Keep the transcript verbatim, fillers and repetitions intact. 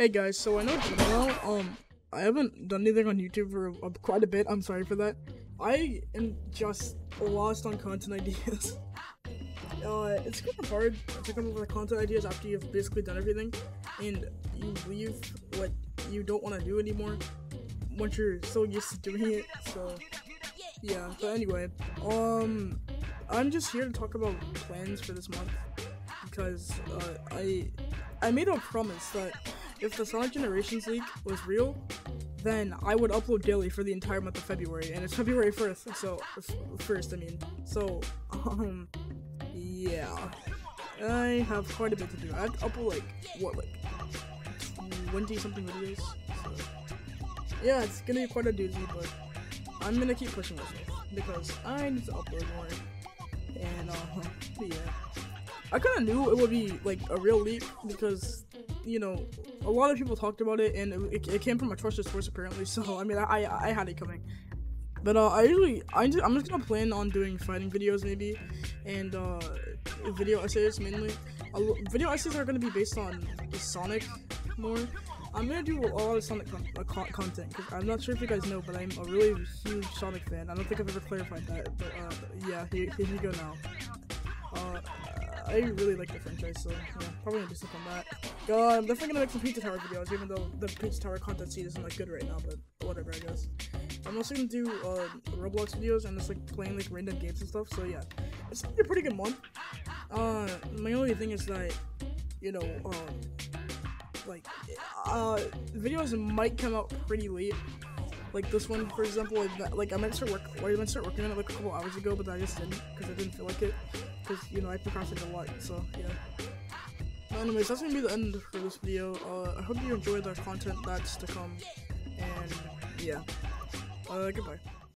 Hey guys, so I know tomorrow, um, I haven't done anything on YouTube for uh, quite a bit, I'm sorry for that. I am just lost on content ideas. Uh, it's kind of hard to come up with content ideas after you've basically done everything, and you leave what you don't want to do anymore once you're so used to doing it, so, yeah, but anyway, um, I'm just here to talk about plans for this month, because, uh, I, I made a promise that if the Sonic Generations League was real, then I would upload daily for the entire month of February, and it's February first, so, first, I mean, so, um, yeah, I have quite a bit to do. I have to upload, like, what, like, twenty-something videos, so, yeah, it's gonna be quite a doozy, but I'm gonna keep pushing myself, because I need to upload more, and, uh, yeah, I kinda knew it would be, like, a real leap, because, you know, a lot of people talked about it, and it, it, it came from a trusted source apparently. So I mean, I I, I had it coming, but uh, I usually I just, I'm just gonna plan on doing fighting videos maybe, and uh, video essays mainly. Uh, video essays are gonna be based on Sonic more. I'm gonna do a lot of Sonic con uh, con content because I'm not sure if you guys know, but I'm a really huge Sonic fan. I don't think I've ever clarified that, but uh, yeah, here, here you go now. Uh, I really like the franchise, so yeah, probably gonna do stuff on that. Uh, I'm definitely gonna make some Pizza Tower videos, even though the Pizza Tower content scene isn't like good right now, but whatever, I guess. I'm also gonna do uh, Roblox videos and just like playing like random games and stuff, so yeah. It's gonna be a pretty good month. Uh, my only thing is that, you know, um, like, uh, videos might come out pretty late. Like this one, for example, like, like I meant to work, well, I meant to start working on it like a couple hours ago, but I just didn't because I didn't feel like it. Because you know I procrastinated a lot, so yeah. But anyways, that's gonna be the end for this video. Uh, I hope you enjoyed the content that's to come, and yeah. Uh, goodbye.